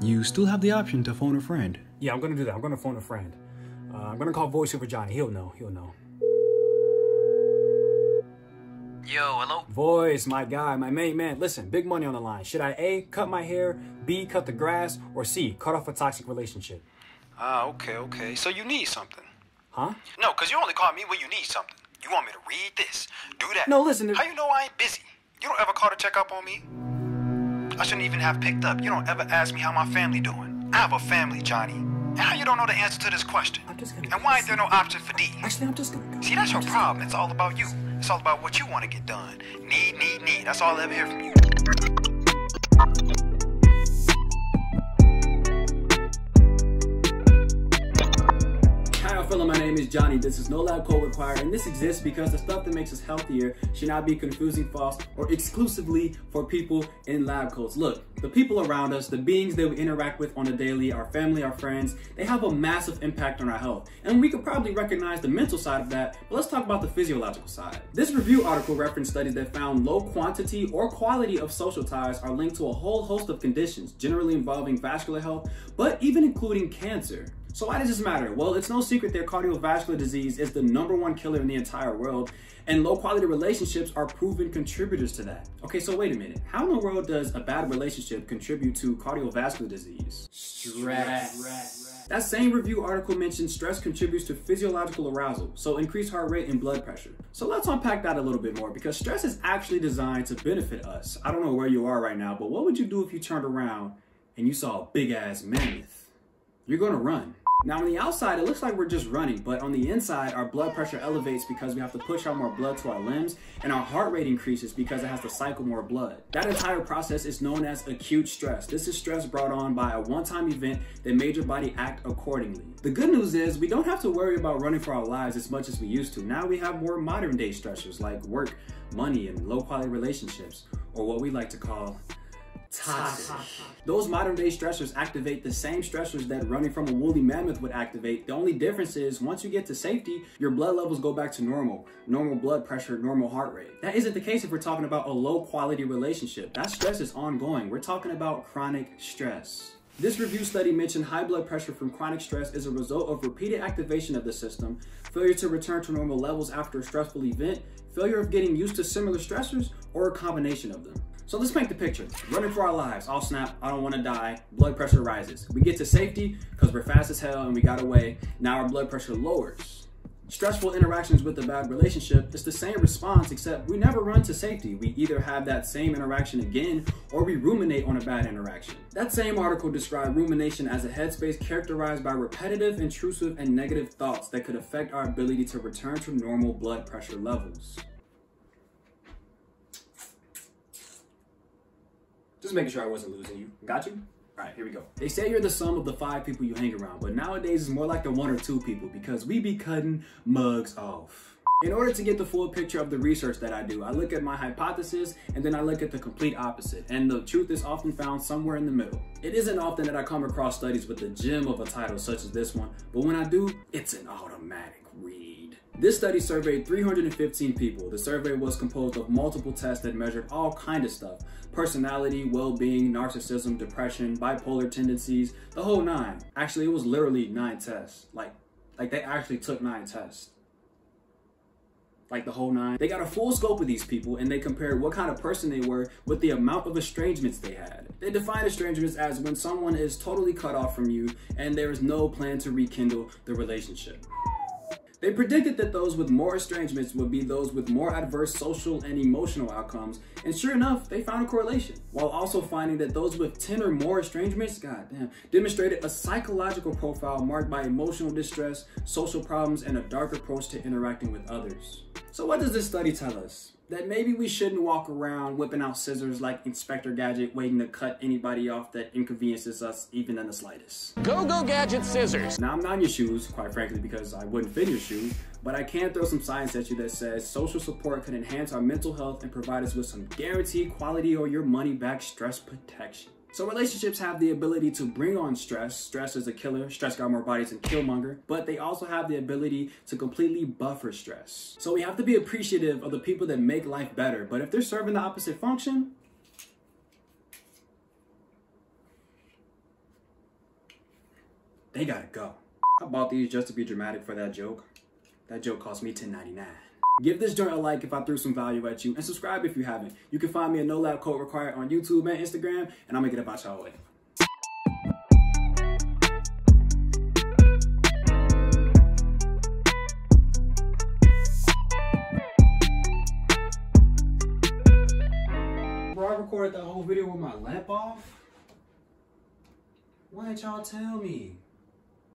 You still have the option to phone a friend. Yeah, I'm gonna do that. I'm gonna phone a friend. I'm gonna call voiceover Johnny. He'll know. He'll know. Yo, hello? Voice, my guy, my main man. Listen, big money on the line. Should I A, cut my hair, B, cut the grass, or C, cut off a toxic relationship? Okay. So you need something. Huh? No, because you only call me when you need something. You want me to read this, do that. No, listen. How you know I ain't busy? You don't ever call to check up on me. I shouldn't even have picked up. You don't ever ask me how my family doing. I have a family, Johnny. And how you don't know the answer to this question? I'm just gonna. And why ain't there no option for D? Actually, I'm just gonna go. See, that's your problem. It's all about you. It's all about what you want to get done. Need. That's all I ever hear from you. Hello, my name is Johnny. This is No Lab Coat Required, and this exists because the stuff that makes us healthier should not be confusing, false, or exclusively for people in lab coats. Look, the people around us, the beings that we interact with on the daily, our family, our friends, they have a massive impact on our health. And we could probably recognize the mental side of that, but let's talk about the physiological side. This review article referenced studies that found low quantity or quality of social ties are linked to a whole host of conditions, generally involving vascular health, but even including cancer. So why does this matter? Well, it's no secret that cardiovascular disease is the #1 killer in the entire world, and low quality relationships are proven contributors to that. Okay, so wait a minute. How in the world does a bad relationship contribute to cardiovascular disease? Stress. That same review article mentioned stress contributes to physiological arousal, so increased heart rate and blood pressure. So let's unpack that a little bit more, because stress is actually designed to benefit us. I don't know where you are right now, but what would you do if you turned around and you saw a big ass mammoth? You're gonna run. Now on the outside, it looks like we're just running, but on the inside, our blood pressure elevates because we have to push out more blood to our limbs, and our heart rate increases because it has to cycle more blood. That entire process is known as acute stress. This is stress brought on by a one-time event that made your body act accordingly. The good news is we don't have to worry about running for our lives as much as we used to. Now we have more modern day stressors like work, money, and low quality relationships, or what we like to call toxic. Those modern day stressors activate the same stressors that running from a woolly mammoth would activate. The only difference is once you get to safety, your blood levels go back to normal. Normal blood pressure, normal heart rate. That isn't the case if we're talking about a low quality relationship. That stress is ongoing. We're talking about chronic stress. This review study mentioned high blood pressure from chronic stress is a result of repeated activation of the system, failure to return to normal levels after a stressful event, failure of getting used to similar stressors, or a combination of them. So let's paint the picture. Running for our lives, all snap, I don't want to die, blood pressure rises. We get to safety because we're fast as hell and we got away, now our blood pressure lowers. Stressful interactions with a bad relationship, it's the same response except we never run to safety. We either have that same interaction again or we ruminate on a bad interaction. That same article described rumination as a headspace characterized by repetitive, intrusive, and negative thoughts that could affect our ability to return to normal blood pressure levels. Just making sure I wasn't losing you. Got you? All right, here we go. They say you're the sum of the 5 people you hang around, but nowadays it's more like the 1 or 2 people because we be cutting mugs off. In order to get the full picture of the research that I do, I look at my hypothesis and then I look at the complete opposite, and the truth is often found somewhere in the middle. It isn't often that I come across studies with a gem of a title such as this one, but when I do, it's an automatic read. This study surveyed 315 people. The survey was composed of multiple tests that measured all kinds of stuff. Personality, well-being, narcissism, depression, bipolar tendencies, the whole 9. Actually, it was literally 9 tests. Like they actually took 9 tests. Like the whole 9. They got a full scope of these people and they compared what kind of person they were with the amount of estrangements they had. They defined estrangements as when someone is totally cut off from you and there is no plan to rekindle the relationship. They predicted that those with more estrangements would be those with more adverse social and emotional outcomes, and sure enough, they found a correlation, while also finding that those with 10 or more estrangements, goddamn, demonstrated a psychological profile marked by emotional distress, social problems, and a dark approach to interacting with others. So what does this study tell us? That maybe we shouldn't walk around whipping out scissors like Inspector Gadget waiting to cut anybody off that inconveniences us even in the slightest. Go Gadget scissors! Now I'm not in your shoes, quite frankly, because I wouldn't fit in your shoes, but I can throw some science at you that says social support can enhance our mental health and provide us with some guaranteed quality or your money back stress protection. So relationships have the ability to bring on stress. Stress is a killer. Stress got more bodies than Killmonger. But they also have the ability to completely buffer stress. So we have to be appreciative of the people that make life better. But if they're serving the opposite function, They gotta go. I bought these just to be dramatic for that joke. That joke cost me $10.99. Give this joint a like if I threw some value at you, and subscribe if you haven't. You can find me at No Lab Coat Required on YouTube and Instagram, and I'm gonna get about y'all way. Bro, I recorded the whole video with my lamp off. Why didn't y'all tell me?